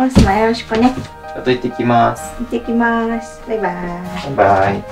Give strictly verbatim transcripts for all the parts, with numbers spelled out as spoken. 本日もよろしくね。ちょっと行ってきます。行ってきます。バイバイ。バイバイ。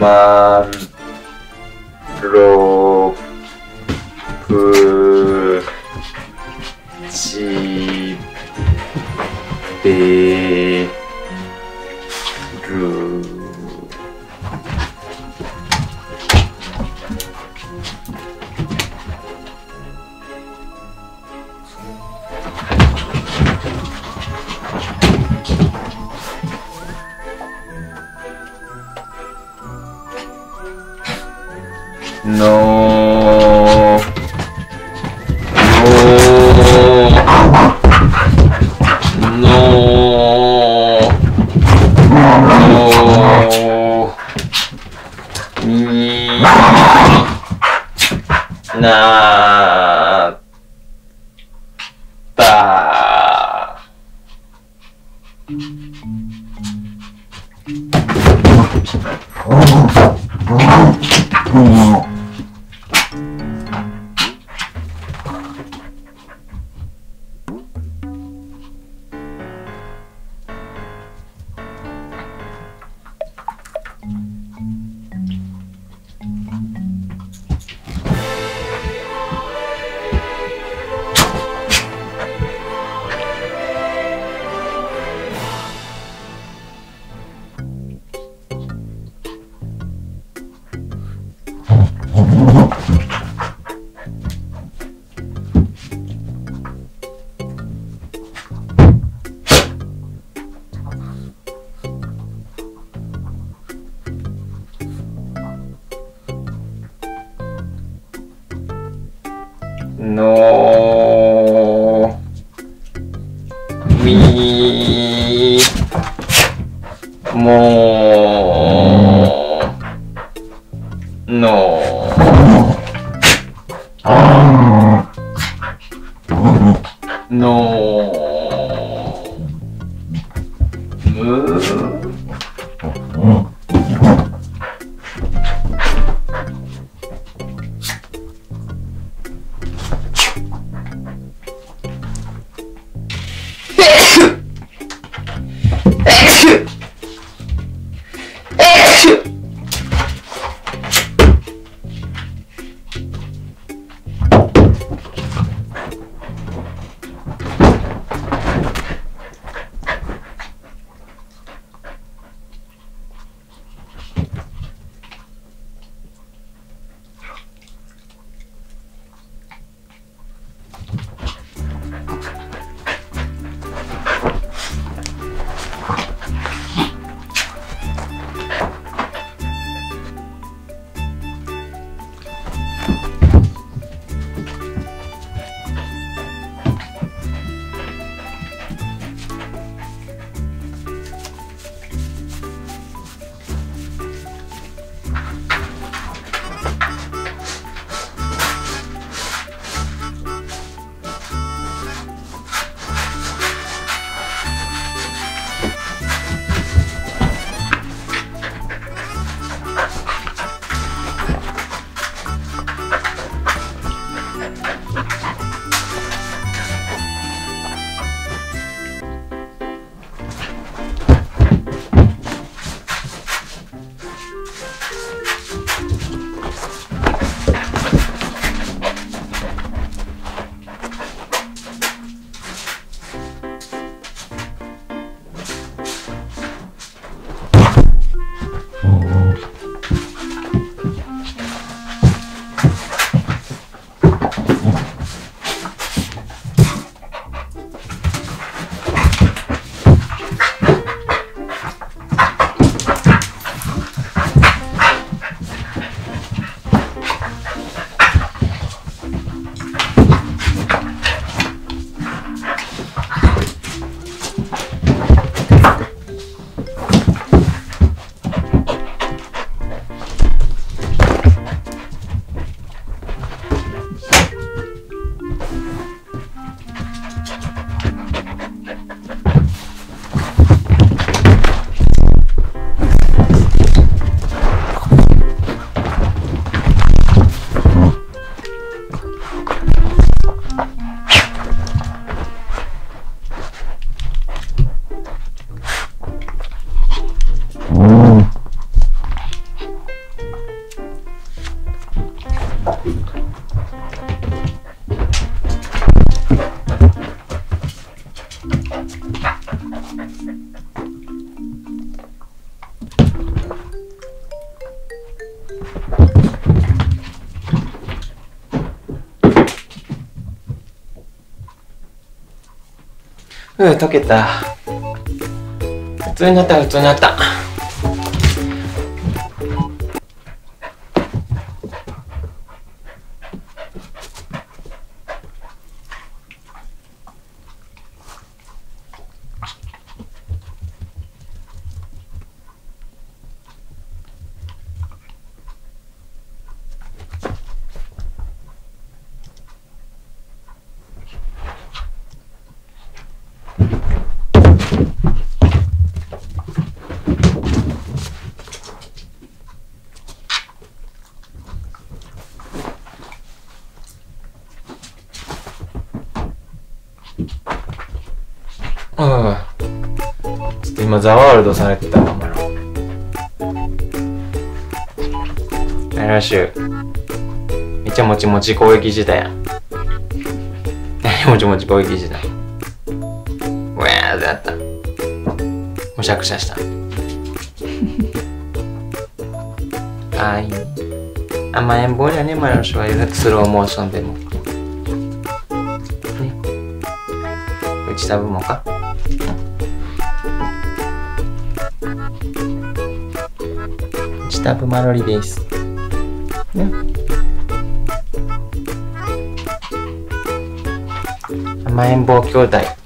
マンロプチベルNo, no, no, no,になった。のみもののむうん、溶けた。普通になった、普通になった。ああ、ちょっと今ザワールドされてたかもな。来週めっちゃもちもち攻撃してたやん。もちもち攻撃してた。うわーってなった。むしゃくしゃした。はい甘えん坊やね、マラシュは。スローモーションでもね、うちたぶもかタップマロリです、ね、甘えん坊兄弟。